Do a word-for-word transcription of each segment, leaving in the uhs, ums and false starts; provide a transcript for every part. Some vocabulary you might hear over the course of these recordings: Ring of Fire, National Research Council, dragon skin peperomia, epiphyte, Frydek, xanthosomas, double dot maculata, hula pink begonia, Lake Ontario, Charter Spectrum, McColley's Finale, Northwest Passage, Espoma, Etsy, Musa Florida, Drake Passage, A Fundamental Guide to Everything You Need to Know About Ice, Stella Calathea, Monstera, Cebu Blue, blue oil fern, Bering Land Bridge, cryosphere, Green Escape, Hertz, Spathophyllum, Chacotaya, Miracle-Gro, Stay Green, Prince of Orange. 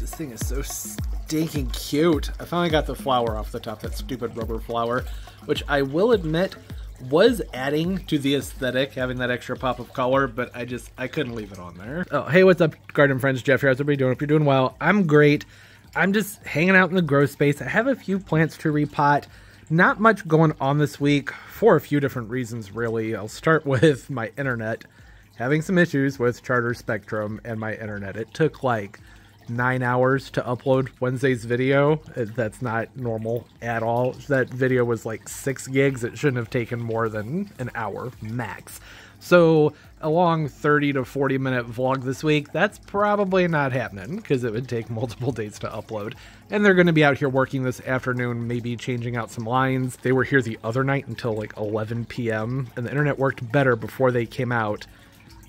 gosh, this thing is so stinking cute. I finally got the flower off the top, that stupid rubber flower, which I will admit was adding to the aesthetic, having that extra pop of color, but I just, I couldn't leave it on there. Oh, hey, what's up, garden friends? Jeff here. How's everybody doing? Hope you're doing well. I'm great. I'm just hanging out in the grow space. I have a few plants to repot. Not much going on this week for a few different reasons, really. I'll start with my internet. Having some issues with Charter Spectrum and my internet. It took like nine hours to upload Wednesday's video. That's not normal at all. That video was like six gigs. It shouldn't have taken more than an hour max. So a long thirty to forty minute vlog this week, that's probably not happening because it would take multiple days to upload. And they're going to be out here working this afternoon, maybe changing out some lines. They were here the other night until like eleven P M and the internet worked better before they came out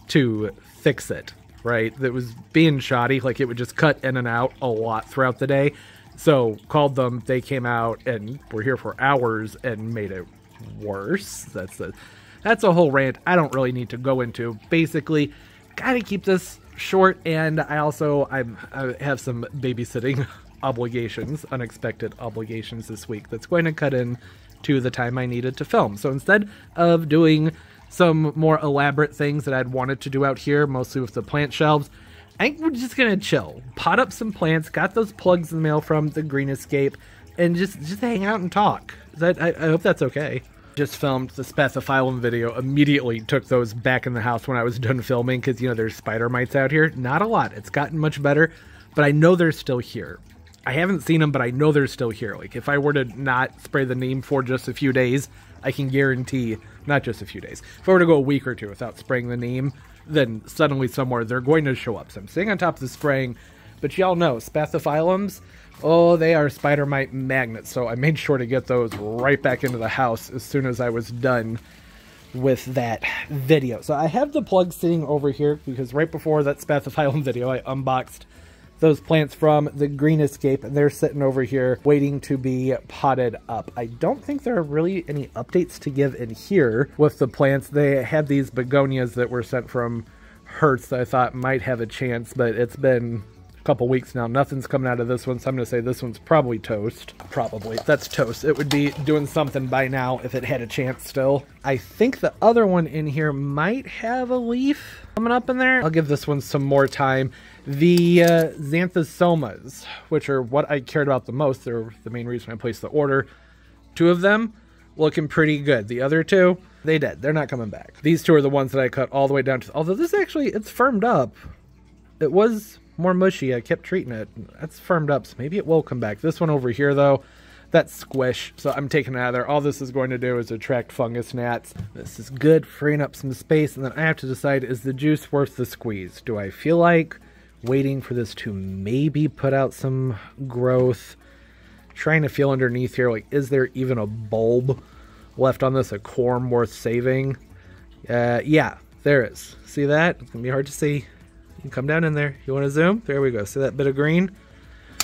to fix it, right? That was being shoddy, like it would just cut in and out a lot throughout the day. So called them, they came out and were here for hours and made it worse. That's a, that's a whole rant I don't really need to go into. Basically, gotta keep this short, and I also I'm, I have some babysitting obligations, unexpected obligations this week that's going to cut in to the time I needed to film. So instead of doing some more elaborate things that I'd wanted to do out here, mostly with the plant shelves, I think we're just gonna chill, pot up some plants, got those plugs in the mail from the Green Escape, and just just hang out and talk. That I, I hope that's okay. Just filmed the Spathophyllum video, immediately took those back in the house when I was done filming because, you know, there's spider mites out here. Not a lot, it's gotten much better, but I know they're still here. I haven't seen them, but I know they're still here. Like, if I were to not spray the neem for just a few days, I can guarantee, not just a few days, if I were to go a week or two without spraying the neem, then suddenly somewhere they're going to show up. So I'm staying on top of the spraying, but y'all know, Spathophyllums, oh, they are spider mite magnets. So I made sure to get those right back into the house as soon as I was done with that video. So I have the plug sitting over here because right before that Spathophyllum video, I unboxed those plants from the Green Escape, and they're sitting over here waiting to be potted up. I don't think there are really any updates to give in here with the plants. They had these begonias that were sent from Hertz that I thought might have a chance, but it's been a couple weeks now. Nothing's coming out of this one, so I'm gonna say this one's probably toast. Probably, that's toast. It would be doing something by now if it had a chance still. I think the other one in here might have a leaf coming up in there. I'll give this one some more time. The uh, xanthosomas, which are what I cared about the most, they're the main reason I placed the order. Two of them looking pretty good. The other two, they dead. They're not coming back. These two are the ones that I cut all the way down to. Although this actually, it's firmed up. It was more mushy. I kept treating it. That's firmed up, so maybe it will come back. This one over here, though, that's squish, so I'm taking it out of there. All this is going to do is attract fungus gnats. This is good, freeing up some space, and then I have to decide, is the juice worth the squeeze? Do I feel like waiting for this to maybe put out some growth? Trying to feel underneath here, like, is there even a bulb left on this, a corm worth saving? Uh, yeah, there is. See that? It's gonna be hard to see. You can come down in there. You wanna zoom? There we go, see that bit of green?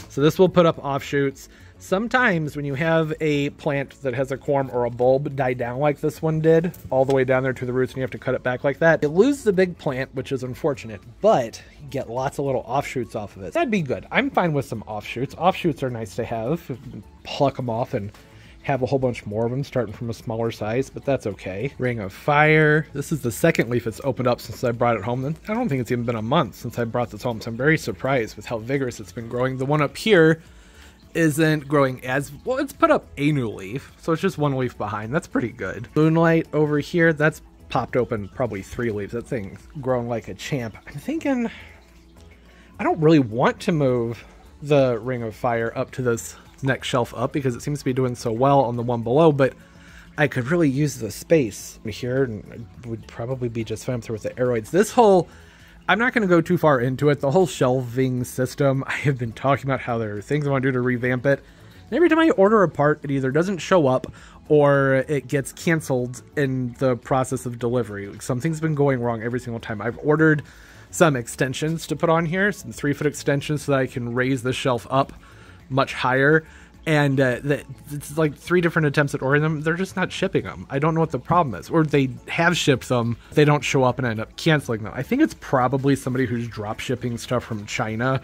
So this will put up offshoots. Sometimes when you have a plant that has a corm or a bulb die down like this one did, all the way down there to the roots, and you have to cut it back like that, you lose the big plant, which is unfortunate, but you get lots of little offshoots off of it. That'd be good. I'm fine with some offshoots. Offshoots are nice to have. Pluck them off and have a whole bunch more of them starting from a smaller size, but that's okay. Ring of Fire. This is the second leaf it's opened up since I brought it home. I don't think it's even been a month since I brought this home, so I'm very surprised with how vigorous it's been growing. The one up here isn't growing as well. It's put up a new leaf, so it's just one leaf behind. That's pretty good. Moonlight over here, that's popped open probably three leaves. That thing's growing like a champ. I'm thinking I don't really want to move the Ring of Fire up to this next shelf up because it seems to be doing so well on the one below, but I could really use the space here and it would probably be just fine through with the aeroids. This whole, I'm not going to go too far into it, the whole shelving system, I have been talking about how there are things I want to do to revamp it, and every time I order a part, it either doesn't show up or it gets canceled in the process of delivery. Like, something's been going wrong every single time. I've ordered some extensions to put on here, some three foot extensions so that I can raise the shelf up much higher, and uh, the, it's like three different attempts at ordering them. They're just not shipping them. I don't know what the problem is, or they have shipped them, they don't show up and end up canceling them. I think it's probably somebody who's drop shipping stuff from China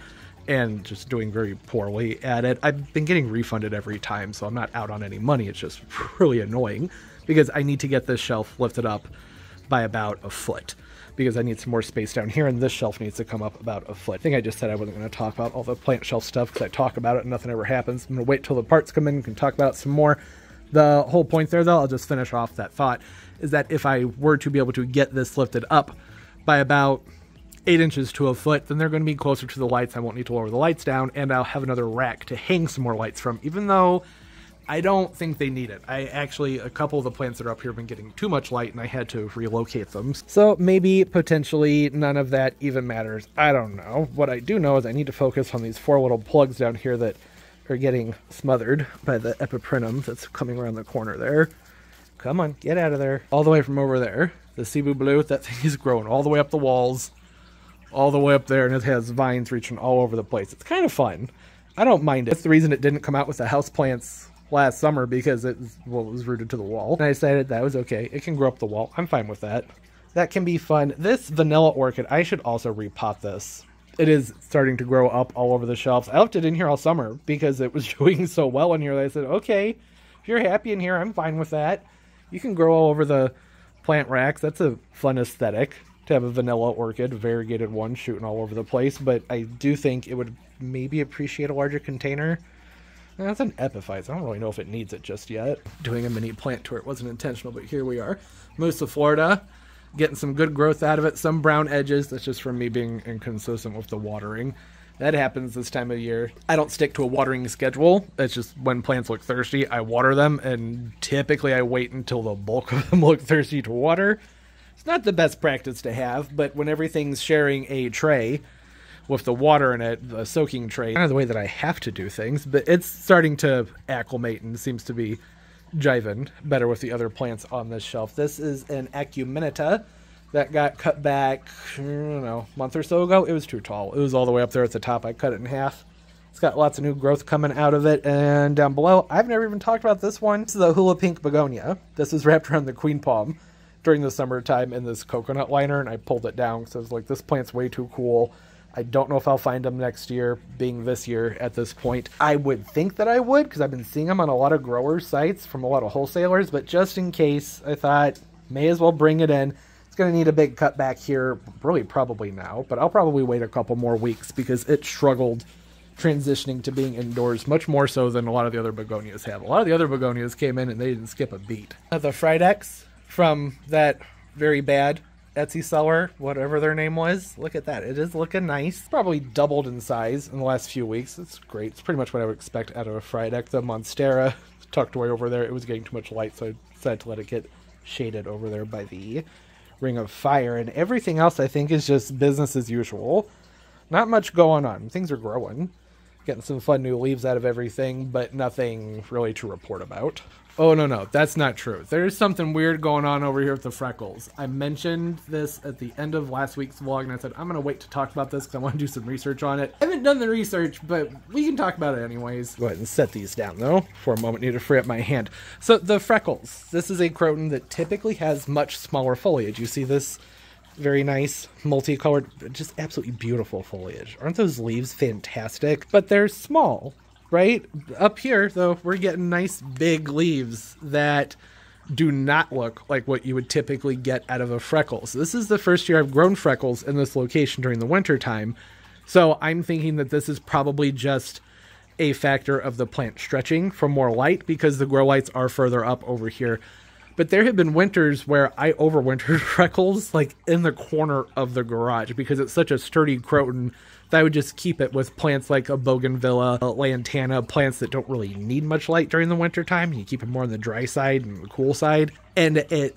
and just doing very poorly at it. I've been getting refunded every time, so I'm not out on any money. It's just really annoying because I need to get this shelf lifted up by about a foot because I need some more space down here, and this shelf needs to come up about a foot. I think I just said I wasn't going to talk about all the plant shelf stuff because I talk about it and nothing ever happens. I'm going to wait till the parts come in and can talk about it some more. The whole point there, though, I'll just finish off that thought, is that if I were to be able to get this lifted up by about eight inches to a foot, then they're going to be closer to the lights. I won't need to lower the lights down, and I'll have another rack to hang some more lights from, even though I don't think they need it. I actually, a couple of the plants that are up here have been getting too much light, and I had to relocate them. So maybe, potentially, none of that even matters. I don't know. What I do know is I need to focus on these four little plugs down here that are getting smothered by the epipremnum that's coming around the corner there. Come on, get out of there. All the way from over there, the Cebu Blue, that thing is growing all the way up the walls, all the way up there, and it has vines reaching all over the place. It's kind of fun. I don't mind it. That's the reason it didn't come out with the houseplants last summer, because it was, well, it was rooted to the wall. And I decided that was okay. It can grow up the wall. I'm fine with that. That can be fun. This vanilla orchid, I should also repot this. It is starting to grow up all over the shelves. I left it in here all summer because it was doing so well in here that I said, okay, if you're happy in here, I'm fine with that. You can grow all over the plant racks. That's a fun aesthetic, to have a vanilla orchid, variegated one, shooting all over the place. But I do think it would maybe appreciate a larger container. That's an epiphyte. I don't really know if it needs it just yet. Doing a mini plant tour. It wasn't intentional, but here we are. Musa Florida. Getting some good growth out of it. Some brown edges. That's just from me being inconsistent with the watering. That happens this time of year. I don't stick to a watering schedule. It's just when plants look thirsty, I water them. And typically I wait until the bulk of them look thirsty to water. It's not the best practice to have, but when everything's sharing a tray with the water in it, the soaking tray, kind of the way that I have to do things, but it's starting to acclimate and seems to be jiving better with the other plants on this shelf. This is an acuminata that got cut back, I don't know, a month or so ago. It was too tall. It was all the way up there at the top. I cut it in half. It's got lots of new growth coming out of it. And down below, I've never even talked about this one. This is the hula pink begonia. This was wrapped around the queen palm during the summertime in this coconut liner, and I pulled it down because I was like, this plant's way too cool. I don't know if I'll find them next year, being this year at this point. I would think that I would, because I've been seeing them on a lot of grower sites from a lot of wholesalers, but just in case, I thought, may as well bring it in. It's going to need a big cut back here, really probably now, but I'll probably wait a couple more weeks because it struggled transitioning to being indoors much more so than a lot of the other begonias have. A lot of the other begonias came in and they didn't skip a beat. The Frydeks from that very bad Etsy seller, whatever their name was. Look at that. It is looking nice. Probably doubled in size in the last few weeks. It's great. It's pretty much what I would expect out of a Frydek. The Monstera tucked away over there. It was getting too much light, so I decided to let it get shaded over there by the Ring of Fire. And everything else, I think, is just business as usual. Not much going on. Things are growing. Getting some fun new leaves out of everything, but nothing really to report about. Oh, no, no, that's not true. There's something weird going on over here with the freckles. I mentioned this at the end of last week's vlog, and I said, I'm going to wait to talk about this because I want to do some research on it. I haven't done the research, but we can talk about it anyways. Go ahead and set these down, though, for a moment. I need to free up my hand. So the freckles. This is a croton that typically has much smaller foliage. You see this very nice, multicolored, just absolutely beautiful foliage. Aren't those leaves fantastic? But they're small. Right? Up here, though, we're getting nice big leaves that do not look like what you would typically get out of a freckle. So this is the first year I've grown freckles in this location during the winter time. So I'm thinking that this is probably just a factor of the plant stretching for more light because the grow lights are further up over here. But there have been winters where I overwintered freckles like in the corner of the garage because it's such a sturdy croton that I would just keep it with plants like a bougainvillea, a lantana, plants that don't really need much light during the winter time. You keep it more on the dry side and the cool side. And it,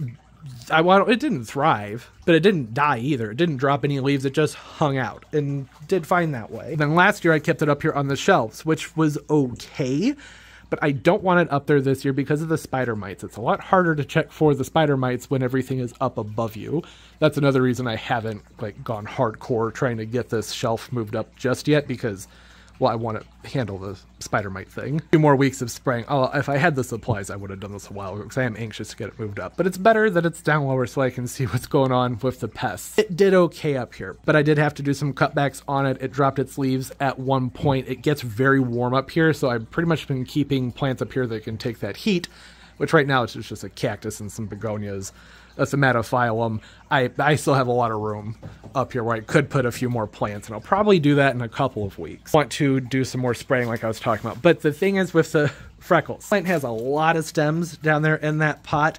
I, well, it didn't thrive, but it didn't die either. It didn't drop any leaves. It just hung out and did fine that way. And then last year I kept it up here on the shelves, which was okay. But I don't want it up there this year because of the spider mites. It's a lot harder to check for the spider mites when everything is up above you. That's another reason I haven't like gone hardcore trying to get this shelf moved up just yet, because well, I want to handle the spider mite thing. Two more weeks of spraying. Oh, if I had the supplies, I would have done this a while ago because I am anxious to get it moved up. But it's better that it's down lower so I can see what's going on with the pests. It did okay up here, but I did have to do some cutbacks on it. It dropped its leaves at one point. It gets very warm up here, so I've pretty much been keeping plants up here that can take that heat, which right now it's just a cactus and some begonias. That's a Spathophyllum. I, I still have a lot of room up here where I could put a few more plants, and I'll probably do that in a couple of weeks. I want to do some more spraying like I was talking about. But the thing is with the freckles, plant has a lot of stems down there in that pot,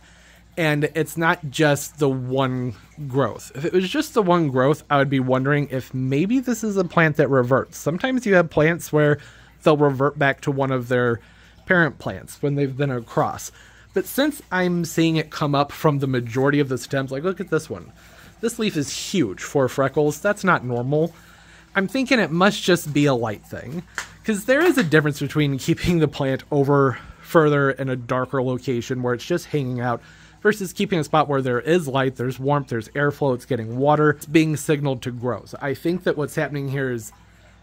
and it's not just the one growth. If it was just the one growth, I would be wondering if maybe this is a plant that reverts. Sometimes you have plants where they'll revert back to one of their parent plants when they've been across. But since I'm seeing it come up from the majority of the stems, like look at this one. This leaf is huge for freckles. That's not normal. I'm thinking it must just be a light thing, because there is a difference between keeping the plant over further in a darker location where it's just hanging out versus keeping a spot where there is light, there's warmth, there's airflow, it's getting water, it's being signaled to grow. So I think that what's happening here is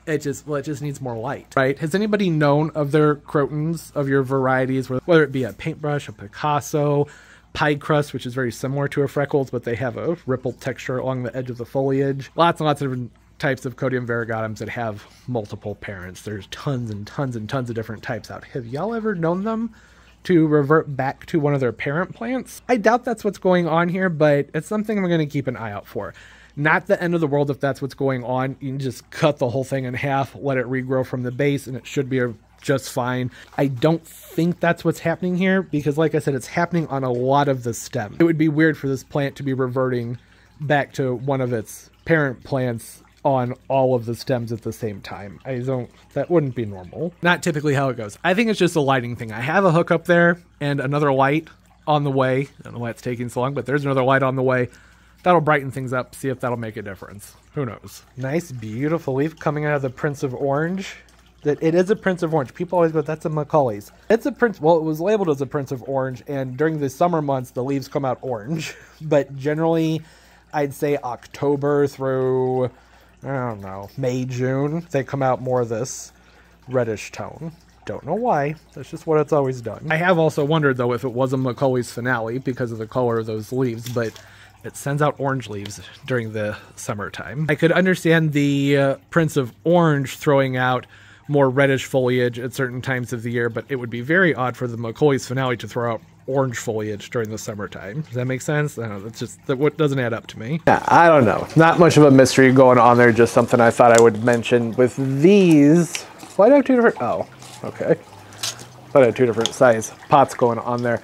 It just, well, it just needs more light, right? Has anybody known of their crotons, of your varieties, whether it be a paintbrush, a Picasso, pie crust, which is very similar to a freckles, but they have a rippled texture along the edge of the foliage. Lots and lots of different types of codiaeum variegatums that have multiple parents. There's tons and tons and tons of different types out. Have y'all ever known them to revert back to one of their parent plants? I doubt that's what's going on here, but it's something I'm going to keep an eye out for. Not the end of the world if that's what's going on. You can just cut the whole thing in half, let it regrow from the base, and it should be just fine. I don't think that's what's happening here because, like I said, it's happening on a lot of the stem. It would be weird for this plant to be reverting back to one of its parent plants on all of the stems at the same time. I don't, that wouldn't be normal. Not typically how it goes. I think it's just a lighting thing. I have a hook up there and another light on the way. I don't know why it's taking so long, but there's another light on the way. That'll brighten things up, see if that'll make a difference. Who knows? Nice, beautiful leaf coming out of the Prince of Orange. That It is a Prince of Orange. People always go, that's a McColley's. It's a Prince, well, it was labeled as a Prince of Orange, and during the summer months, the leaves come out orange. But generally, I'd say October through, I don't know, May, June, they come out more of this reddish tone. Don't know why. That's just what it's always done. I have also wondered, though, if it was a McColley's Finale because of the color of those leaves, but it sends out orange leaves during the summertime. I could understand the uh, Prince of Orange throwing out more reddish foliage at certain times of the year, but it would be very odd for the McColley's Finale to throw out orange foliage during the summertime. Does that make sense? I don't know, that's just, that what doesn't add up to me. Yeah, I don't know. Not much of a mystery going on there, just something I thought I would mention with these. Why do I have two different, oh, okay. Thought I had two different size pots going on there.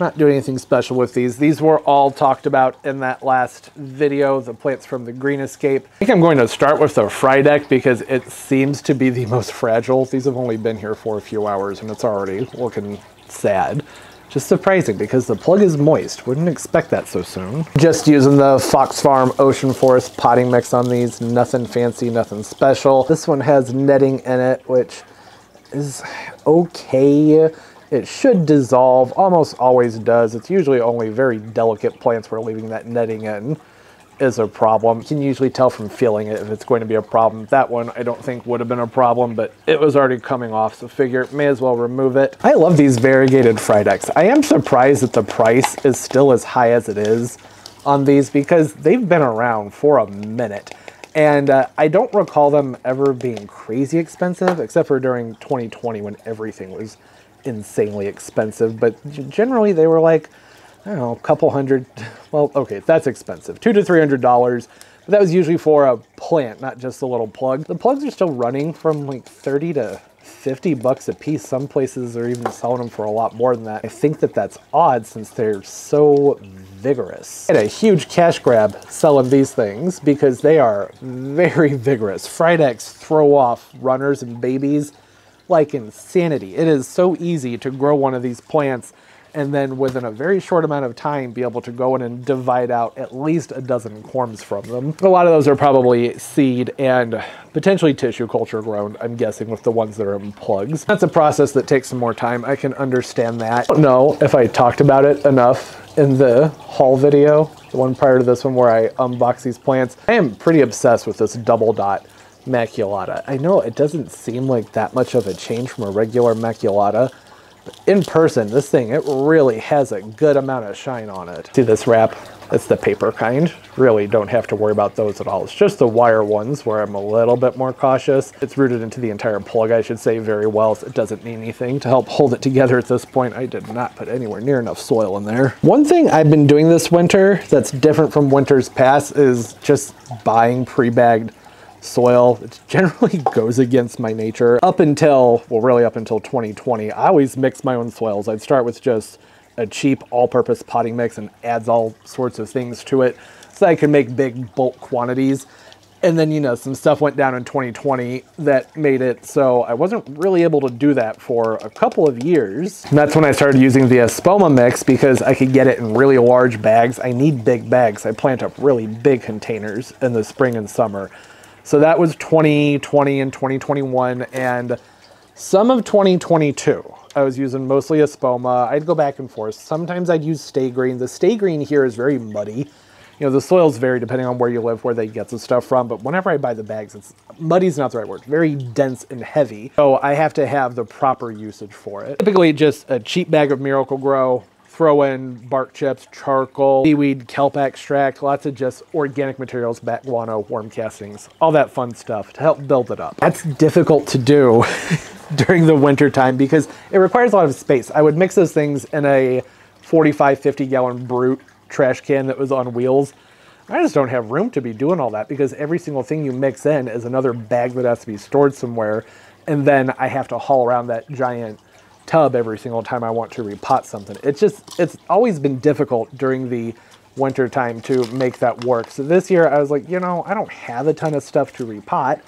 Not doing anything special with these. These were all talked about in that last video, the plants from the Green Escape. I think I'm going to start with the Frydek because it seems to be the most fragile. These have only been here for a few hours and it's already looking sad. Just surprising because the plug is moist. Wouldn't expect that so soon. Just using the Fox Farm Ocean Forest potting mix on these. Nothing fancy, nothing special. This one has netting in it, which is okay. It should dissolve, almost always does. It's usually only very delicate plants where leaving that netting in is a problem. You can usually tell from feeling it if it's going to be a problem. That one I don't think would have been a problem, but it was already coming off, so figure may as well remove it. I love these variegated Frydeks. I am surprised that the price is still as high as it is on these because they've been around for a minute. And uh, I don't recall them ever being crazy expensive, except for during twenty twenty when everything was insanely expensive, but generally they were like, I don't know, a couple hundred, well, okay, that's expensive, two to three hundred dollars, but that was usually for a plant, not just a little plug. The plugs are still running from like thirty to fifty bucks a piece. Some places are even selling them for a lot more than that. I think that that's odd since they're so vigorous. I had a huge cash grab selling these things because they are very vigorous. Frydeks throw off runners and babies like insanity. It is so easy to grow one of these plants and then within a very short amount of time be able to go in and divide out at least a dozen corms from them. A lot of those are probably seed and potentially tissue culture grown, I'm guessing, with the ones that are in plugs. That's a process that takes some more time. I can understand that. I don't know if I talked about it enough in the haul video, the one prior to this one where I unbox these plants. I am pretty obsessed with this double dot maculata. I know it doesn't seem like that much of a change from a regular maculata, but in person, this thing, it really has a good amount of shine on it. See this wrap? That's the paper kind. Really don't have to worry about those at all. It's just the wire ones where I'm a little bit more cautious. It's rooted into the entire plug, I should say, very well. It doesn't need anything to help hold it together at this point. I did not put anywhere near enough soil in there. One thing I've been doing this winter that's different from winters past is just buying pre-bagged soil. It generally goes against my nature. Up until, well, really up until twenty twenty, I always mix my own soils. I'd start with just a cheap all-purpose potting mix and adds all sorts of things to it so I can make big bulk quantities. And then, you know, some stuff went down in twenty twenty that made it so I wasn't really able to do that for a couple of years. And that's when I started using the Espoma mix because I could get it in really large bags. I need big bags. I plant up really big containers in the spring and summer. So that was twenty twenty and twenty twenty-one and some of twenty twenty-two. I was using mostly Espoma. I'd go back and forth. Sometimes I'd use Stay Green. The Stay Green here is very muddy. You know, the soils vary depending on where you live, where they get the stuff from, but whenever I buy the bags, it's muddy's not the right word, very dense and heavy. So I have to have the proper usage for it. Typically just a cheap bag of Miracle-Gro, throw in bark chips, charcoal, seaweed, kelp extract, lots of just organic materials, bat guano, worm castings, all that fun stuff to help build it up. That's difficult to do during the winter time because it requires a lot of space. I would mix those things in a forty-five, fifty gallon Brute trash can that was on wheels. I just don't have room to be doing all that because every single thing you mix in is another bag that has to be stored somewhere. And then I have to haul around that giant tub every single time I want to repot something. It's just, it's always been difficult during the winter time to make that work. So this year I was like, you know, I don't have a ton of stuff to repot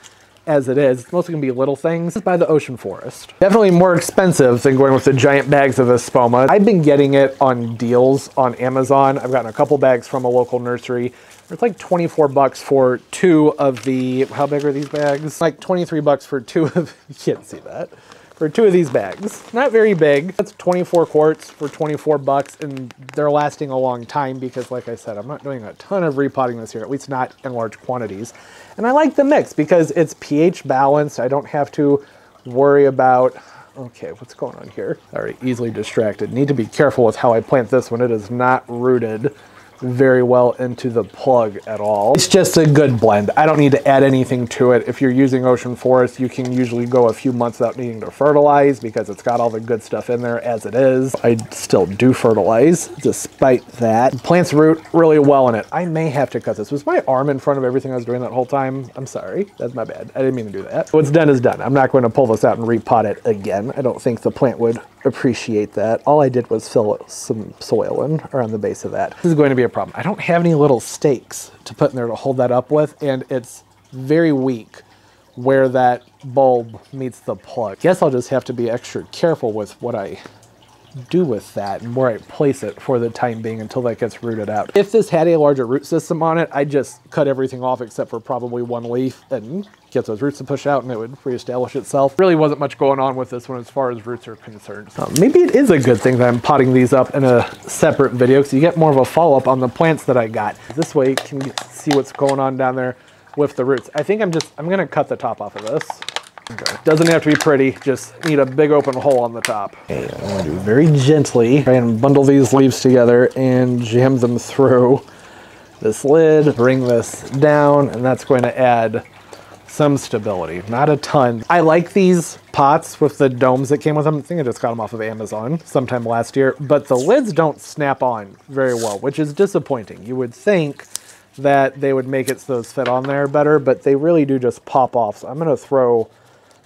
as it is. It's mostly gonna be little things. By the ocean forest. Definitely more expensive than going with the giant bags of Espoma. I've been getting it on deals on Amazon. I've gotten a couple bags from a local nursery. It's like twenty-four bucks for two of the, how big are these bags? Like twenty-three bucks for two of, you can't see that. For two of these bags. Not very big. That's twenty-four quarts for twenty-four bucks, and they're lasting a long time because, like I said, I'm not doing a ton of repotting this year, at least not in large quantities. And I like the mix because it's pH balanced. I don't have to worry about, okay, what's going on here? All right, easily distracted. Need to be careful with how I plant this one. It is not rooted very well into the plug at all. It's just a good blend. I don't need to add anything to it. If you're using ocean forest, you can usually go a few months without needing to fertilize because it's got all the good stuff in there as it is. I still do fertilize despite that. Plants root really well in it. I may have to cut this. Was my arm in front of everything I was doing that whole time? I'm sorry, that's my bad. I didn't mean to do that. What's done is done. I'm not going to pull this out and repot it again. I don't think the plant would appreciate that. All I did was fill some soil in around the base of that. This is going to be a problem. I don't have any little stakes to put in there to hold that up with, and it's very weak where that bulb meets the plug. Guess I'll just have to be extra careful with what I do with that and where I place it for the time being until that gets rooted out. If this had a larger root system on it, I'd just cut everything off except for probably one leaf and get those roots to push out and it would reestablish itself. Really wasn't much going on with this one as far as roots are concerned. Uh, maybe it is a good thing that I'm potting these up in a separate video because you get more of a follow-up on the plants that I got. This way you can see what's going on down there with the roots. I think I'm just, I'm gonna cut the top off of this. Okay. Doesn't have to be pretty, just need a big open hole on the top. Okay, I'm gonna do very gently, try and bundle these leaves together and jam them through this lid, bring this down, and that's going to add some stability, not a ton. I like these pots with the domes that came with them. I think I just got them off of Amazon sometime last year, but the lids don't snap on very well, which is disappointing. You would think that they would make it so those fit on there better, but they really do just pop off. So I'm gonna throw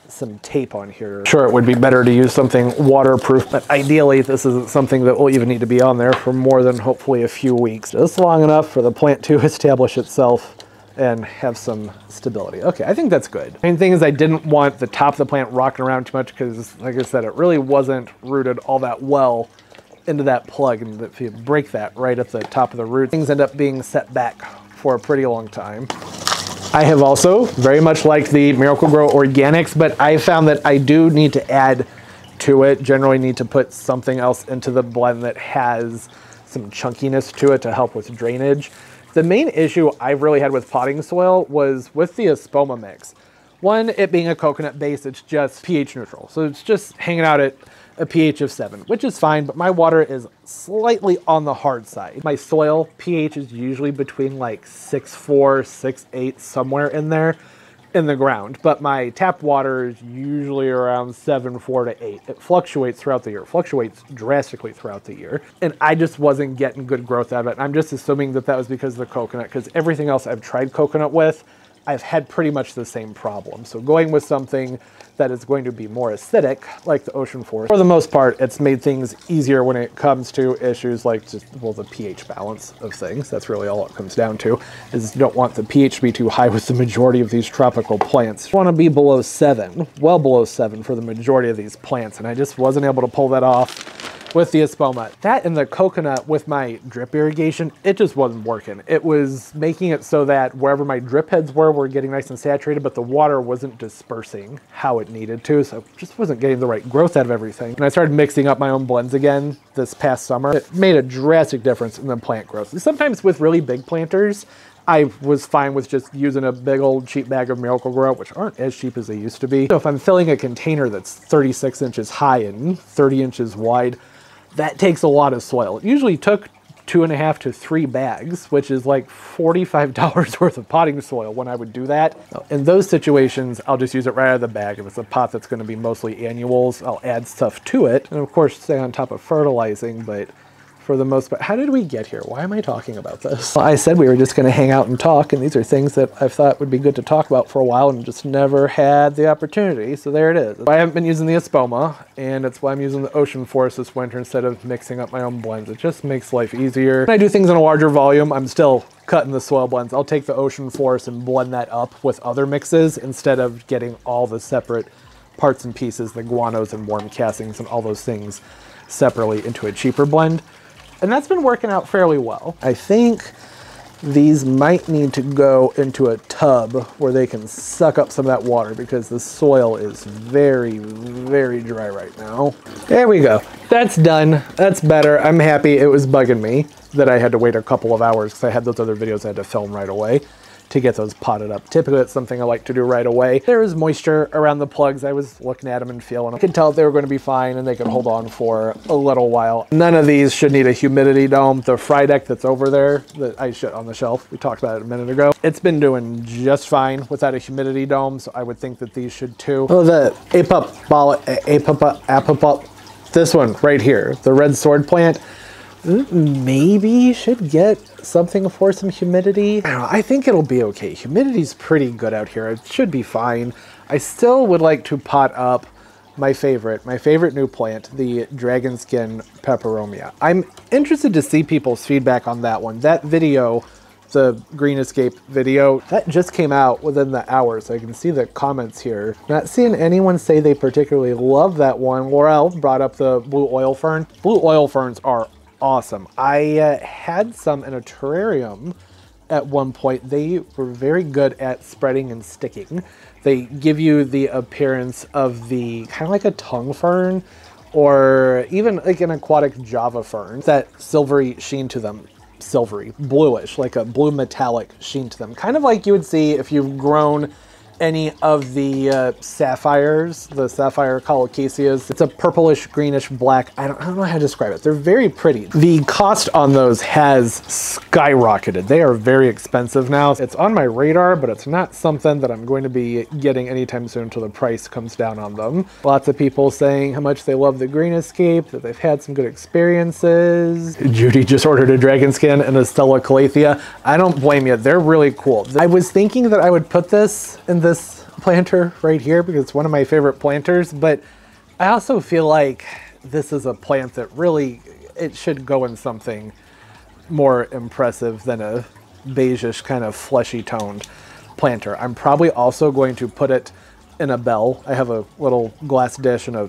some tape on here. Sure, it would be better to use something waterproof, but ideally this isn't something that will even need to be on there for more than hopefully a few weeks. Just long enough for the plant to establish itself and have some stability. Okay, I think that's good. Main thing is I didn't want the top of the plant rocking around too much because, like I said, it really wasn't rooted all that well into that plug, and if you break that right at the top of the root, things end up being set back for a pretty long time. I have also very much liked the Miracle-Gro Organics, but I found that I do need to add to it. Generally need to put something else into the blend that has some chunkiness to it to help with drainage. The main issue I've really had with potting soil was with the Espoma mix. One, it being a coconut base, it's just pH neutral. So it's just hanging out at a pH of seven, which is fine, but my water is slightly on the hard side. My soil pH is usually between like six point four, six point eight, somewhere in there in the ground, but my tap water is usually around seven point four to eight. It fluctuates throughout the year, it fluctuates drastically throughout the year, and I just wasn't getting good growth out of it. And I'm just assuming that that was because of the coconut, because everything else I've tried coconut with, I've had pretty much the same problem. So going with something that is going to be more acidic, like the ocean forest, for the most part, it's made things easier when it comes to issues like just, well, the pH balance of things. That's really all it comes down to, is you don't want the pH to be too high with the majority of these tropical plants. You want to be below seven, well below seven for the majority of these plants, and I just wasn't able to pull that off with the espoma. That and the coconut with my drip irrigation, it just wasn't working. It was making it so that wherever my drip heads were, were getting nice and saturated, but the water wasn't dispersing how it needed to, so just wasn't getting the right growth out of everything. And I started mixing up my own blends again this past summer. It made a drastic difference in the plant growth. And sometimes with really big planters, I was fine with just using a big old cheap bag of Miracle-Gro, which aren't as cheap as they used to be. So if I'm filling a container that's thirty-six inches high and thirty inches wide, that takes a lot of soil. It usually took two and a half to three bags, which is like forty-five dollars worth of potting soil when I would do that. In those situations, I'll just use it right out of the bag. If it's a pot that's gonna be mostly annuals, I'll add stuff to it. And of course, stay on top of fertilizing, but for the most part, how did we get here? Why am I talking about this? Well, I said we were just gonna hang out and talk, and these are things that I've thought would be good to talk about for a while and just never had the opportunity, so there it is. I haven't been using the espoma, and that's why I'm using the ocean forest this winter instead of mixing up my own blends. It just makes life easier. When I do things in a larger volume, I'm still cutting the soil blends. I'll take the ocean forest and blend that up with other mixes instead of getting all the separate parts and pieces, the guanos and worm castings and all those things separately into a cheaper blend. And that's been working out fairly well. I think these might need to go into a tub where they can suck up some of that water because the soil is very, very dry right now. There we go. That's done. That's better. I'm happy. It was bugging me that I had to wait a couple of hours because I had those other videos I had to film right away to get those potted up. Typically, that's something I like to do right away. There was moisture around the plugs. I was looking at them and feeling them. I could tell they were going to be fine and they could hold on for a little while. None of these should need a humidity dome. The Frydek that's over there that I shut on the shelf, we talked about it a minute ago, it's been doing just fine without a humidity dome, so I would think that these should too. Oh, the apopala, apopala, apopala, this one right here, the red sword plant, maybe should get something for some humidity. I don't know, I think it'll be okay. Humidity's pretty good out here. It should be fine. I still would like to pot up my favorite, my favorite new plant, the dragon skin peperomia. I'm interested to see people's feedback on that one. That video, the Green Escape video, that just came out within the hour, so I can see the comments here. Not seeing anyone say they particularly love that one. Laurel brought up the blue oil fern. Blue oil ferns are awesome. I uh, had some in a terrarium at one point. They were very good at spreading and sticking. They give you the appearance of the kind of like a tongue fern or even like an aquatic Java fern, that silvery sheen to them, silvery, bluish, like a blue metallic sheen to them. Kind of like you would see if you've grown any of the uh, sapphires, the sapphire calatheas. It's a purplish, greenish black. I don't, I don't know how to describe it. They're very pretty. The cost on those has skyrocketed. They are very expensive now. It's on my radar, but it's not something that I'm going to be getting anytime soon until the price comes down on them. Lots of people saying how much they love the Green Escape, that they've had some good experiences. Judy just ordered a dragon skin and a Stella Calathea. I don't blame you. They're really cool. I was thinking that I would put this in the this planter right here because it's one of my favorite planters, but I also feel like this is a plant that really, it should go in something more impressive than a beigeish kind of fleshy toned planter. I'm probably also going to put it in a bell. I have a little glass dish and a,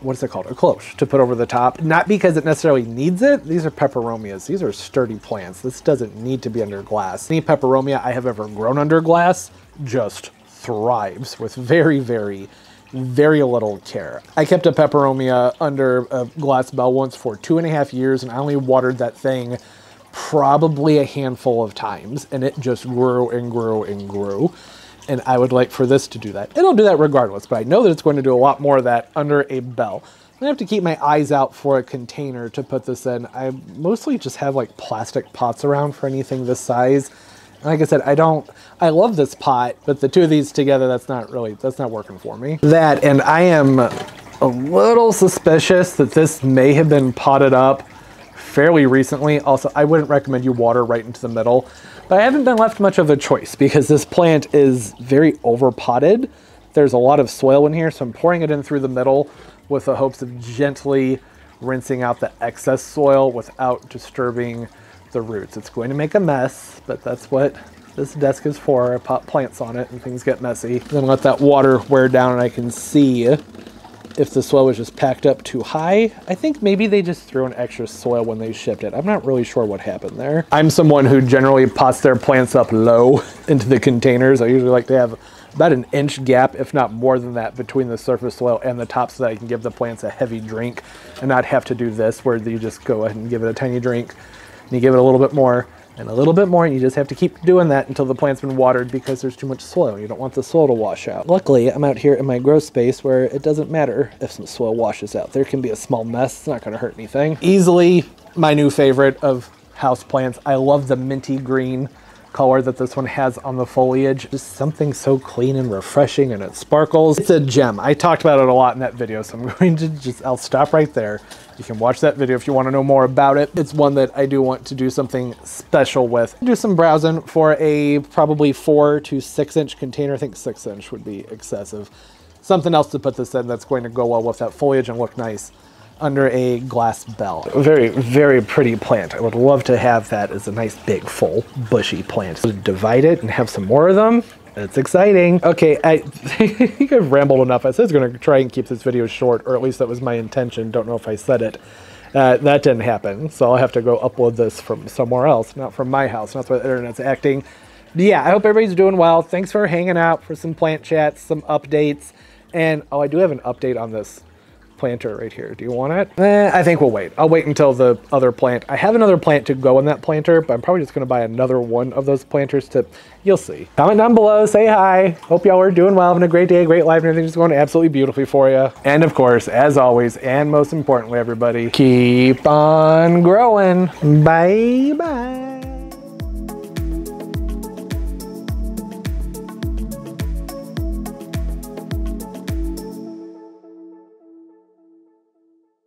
what's it called? A cloche to put over the top. Not because it necessarily needs it. These are peperomias. These are sturdy plants. This doesn't need to be under glass. Any peperomia I have ever grown under glass just thrives with very, very, very little care. I kept a peperomia under a glass bell once for two and a half years, and I only watered that thing probably a handful of times, and it just grew and grew and grew. and I would like for this to do that. It'll do that regardless, but I know that it's going to do a lot more of that under a bell. I'm gonna have to keep my eyes out for a container to put this in. I mostly just have like plastic pots around for anything this size. And like I said, I don't, I love this pot, but the two of these together, that's not really, that's not working for me. That, and I am a little suspicious that this may have been potted up fairly recently. Also, I wouldn't recommend you water right into the middle, but I haven't been left much of a choice because this plant is very over-potted. There's a lot of soil in here, so I'm pouring it in through the middle with the hopes of gently rinsing out the excess soil without disturbing the roots. It's going to make a mess, but that's what this desk is for. I pop plants on it and things get messy. Then let that water wear down and I can see if the soil was just packed up too high. I think maybe they just threw in extra soil when they shipped it. I'm not really sure what happened there. I'm someone who generally pots their plants up low into the containers. I usually like to have about an inch gap, if not more than that, between the surface soil and the top so that I can give the plants a heavy drink and not have to do this where you just go ahead and give it a tiny drink and you give it a little bit more and a little bit more and you just have to keep doing that until the plant's been watered because there's too much soil. You don't want the soil to wash out. Luckily, I'm out here in my grow space where it doesn't matter if some soil washes out. There can be a small mess. It's not gonna hurt anything. Easily my new favorite of house plants. I love the minty green color that this one has on the foliage. Just something so clean and refreshing and it sparkles. It's a gem. I talked about it a lot in that video, so I'm going to just, I'll stop right there. You can watch that video if you want to know more about it. It's one that I do want to do something special with. Do some browsing for a probably four to six inch container. I think six inch would be excessive. Something else to put this in that's going to go well with that foliage and look nice under a glass bell. Very, very pretty plant. I would love to have that as a nice big, full, bushy plant. So divide it and have some more of them. That's exciting. Okay, I think I've rambled enough. I said I was gonna try and keep this video short, or at least that was my intention. Don't know if I said it. Uh, that didn't happen, so I'll have to go upload this from somewhere else, not from my house. That's why the internet's acting. But yeah, I hope everybody's doing well. Thanks for hanging out for some plant chats, some updates. And, oh, I do have an update on this planter right here. Do you want it? Eh, I think we'll wait. I'll wait until the other plant. I have another plant to go in that planter, but I'm probably just gonna buy another one of those planters to, you'll see. Comment down below, say hi. Hope y'all are doing well, having a great day, great life, and everything's going absolutely beautifully for you. And of course, as always, and most importantly, everybody, keep on growing. Bye-bye.